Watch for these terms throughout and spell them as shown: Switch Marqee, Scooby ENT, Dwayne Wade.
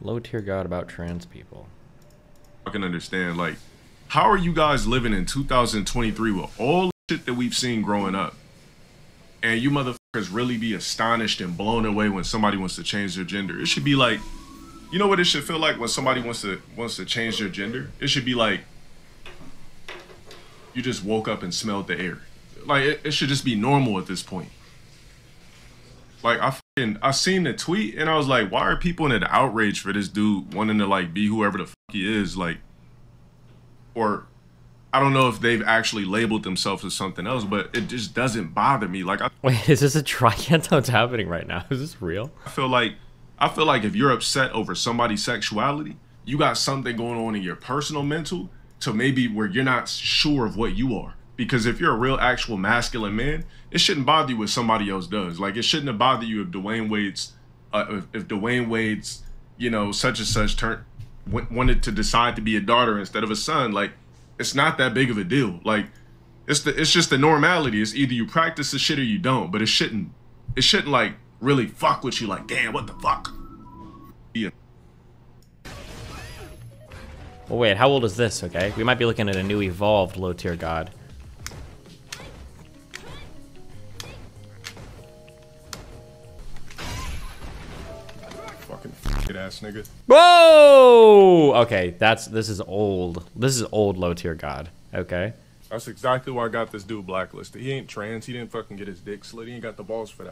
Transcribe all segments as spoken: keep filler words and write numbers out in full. Low Tier God about trans people. I can understand, like, how are you guys living in two thousand twenty-three with all the shit that we've seen growing up? And you motherfuckers really be astonished and blown away when somebody wants to change their gender. It should be like, you know what it should feel like when somebody wants to wants to change their gender? It should be like, you just woke up and smelled the air. Like, it, it should just be normal at this point. Like, I fucking, I seen the tweet and I was like, why are people in an outrage for this dude wanting to, like, be whoever the fuck he is? Like, or I don't know if they've actually labeled themselves as something else, but it just doesn't bother me. Like, I, wait, is this a try? I can't tell what's happening right now. Is this real? I feel like, I feel like if you're upset over somebody's sexuality, you got something going on in your personal mental to maybe where you're not sure of what you are. Because if you're a real, actual masculine man, it shouldn't bother you if somebody else does. Like, it shouldn't have bothered you if Dwayne Wade's, uh, if, if Dwayne Wade's, you know, such and such turned, wanted to decide to be a daughter instead of a son. Like, it's not that big of a deal. Like, it's the, it's just the normality. It's either you practice the shit or you don't, but it shouldn't, it shouldn't like really fuck with you. Like, damn, what the fuck? Yeah. Well, wait, how old is this? Okay, we might be looking at a new evolved Low Tier God. Fucking f***ing ass nigga. Whoa! Okay, that's, this is old. This is old Low Tier God. Okay. That's exactly why I got this dude blacklisted. He ain't trans. He didn't fucking get his dick slit. He ain't got the balls for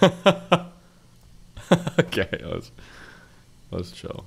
that. Okay, let's let's chill.